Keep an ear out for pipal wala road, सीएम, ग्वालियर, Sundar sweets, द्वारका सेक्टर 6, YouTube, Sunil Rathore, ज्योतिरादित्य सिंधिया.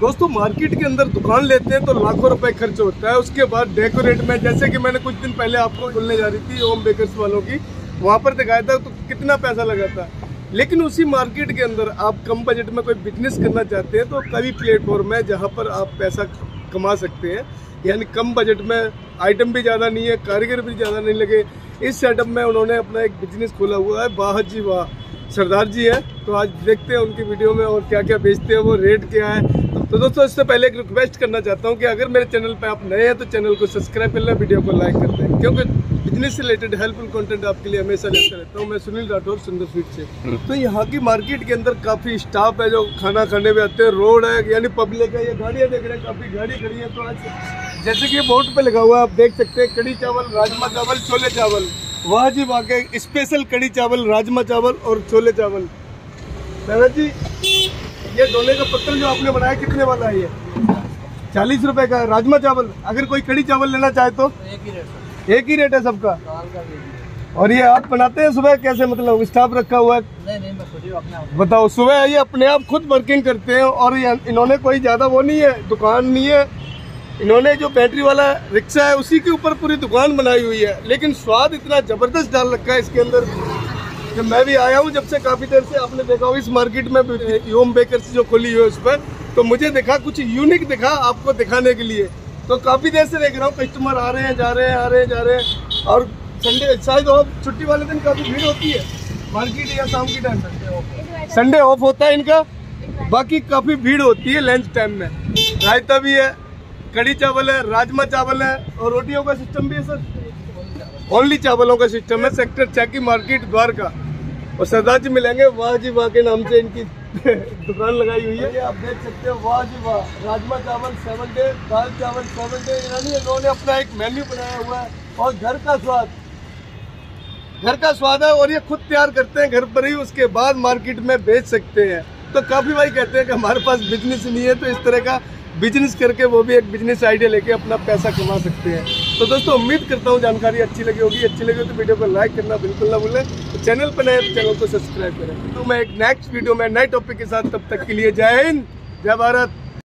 दोस्तों मार्केट के अंदर दुकान लेते हैं तो लाखों रुपए खर्च होता है। उसके बाद डेकोरेट में, जैसे कि मैंने कुछ दिन पहले आपको बोलने जा रही थी होम बेकर्स वालों की, वहाँ पर दिखाया था तो कितना पैसा लगाता है। लेकिन उसी मार्केट के अंदर आप कम बजट में कोई बिजनेस करना चाहते हैं तो कई प्लेटफॉर्म है जहाँ पर आप पैसा कमा सकते हैं, यानी कम बजट में आइटम भी ज़्यादा नहीं है, कारीगर भी ज़्यादा नहीं लगे। इस सेटअप में उन्होंने अपना एक बिजनेस खोला हुआ है। वाह जी वाह, सरदार जी है। तो आज देखते हैं उनकी वीडियो में और क्या क्या बेचते हैं, वो रेट क्या है। तो दोस्तों इससे पहले एक रिक्वेस्ट करना चाहता हूं कि अगर मेरे चैनल पे आप नए हैं तो चैनल को सब्सक्राइब कर लें, वीडियो को लाइक कर दें, क्योंकि बिजनेस से रिलेटेड हेल्पफुल कंटेंट आपके लिए हमेशा लेकर रहता हूं। मैं सुनील राठौर, सुंदर स्वीट्स से। तो यहाँ की मार्केट के अंदर काफ़ी स्टाफ है जो खाना खाने में आते हैं। रोड है, यानी पब्लिक है, ये गाड़ियाँ देख रहे हैं, काफ़ी गाड़ी खड़ी है। तो आज जैसे कि बोर्ड पर लगा हुआ है, आप देख सकते हैं, कड़ी चावल, राजमा चावल, छोले चावल। वाह जी वाह, के स्पेशल कड़ी चावल, राजमा चावल और छोले चावल। दादा जी, ये डोले का पत्तल जो आपने बनाया कितने वाला है? ये 40 रुपए का राजमा चावल। अगर कोई कड़ी चावल लेना चाहे तो एक ही रेट है सबका। और ये आप बनाते हैं सुबह? कैसे, मतलब स्टाफ रखा हुआ है? नहीं, बताओ। सुबह ये अपने आप खुद वर्किंग करते हैं और इन्होंने कोई ज्यादा वो नहीं है, दुकान नहीं है। इन्होंने जो बैटरी वाला रिक्शा है उसी के ऊपर पूरी दुकान बनाई हुई है। लेकिन स्वाद इतना जबरदस्त डाल रखा है इसके अंदर। जब मैं भी आया हूँ जब से, काफ़ी देर से, आपने देखा हो इस मार्केट में होम बेकर्स जो खुली हुई है उस पर, तो मुझे देखा कुछ यूनिक दिखा आपको दिखाने के लिए। तो काफ़ी देर से देख रहा हूँ, कस्टमर आ रहे हैं जा रहे हैं, आ रहे हैं जा रहे हैं। और संडे, शायद ऑफ, छुट्टी वाले दिन काफ़ी भीड़ होती है मार्केट, या शाम की टाइम संडे ऑफ होता है इनका, बाकी काफ़ी भीड़ होती है लंच टाइम में। रायता भी है, कड़ी चावल है, राजमा चावल है और रोटियों का सिस्टम भी है। सर ओनली चावलों का सिस्टम है। सेक्टर 6 की मार्केट द्वारका, और सरदार जी मिलेंगे। वाह जी वाह के नाम से इनकी दुकान लगाई हुई है। आप देख सकते हैं, वाह जी वाह, राजमा चावल 7 डे, दाल चावल 7 डे। इन्होंने अपना एक मेन्यू बनाया हुआ है और घर का स्वाद है। और ये खुद तैयार करते हैं घर पर ही, उसके बाद मार्केट में बेच सकते हैं। तो काफ़ी भाई कहते हैं कि हमारे पास बिजनेस नहीं है, तो इस तरह का बिजनेस करके वो भी एक बिजनेस आइडिया लेके अपना पैसा कमा सकते हैं। तो दोस्तों उम्मीद करता हूँ जानकारी अच्छी लगी तो वीडियो को लाइक करना बिल्कुल ना भूलें। तो चैनल पर नए चैनल को सब्सक्राइब करें। तो मैं एक नेक्स्ट वीडियो में नए टॉपिक के साथ, तब तक के लिए जय हिंद, जय भारत।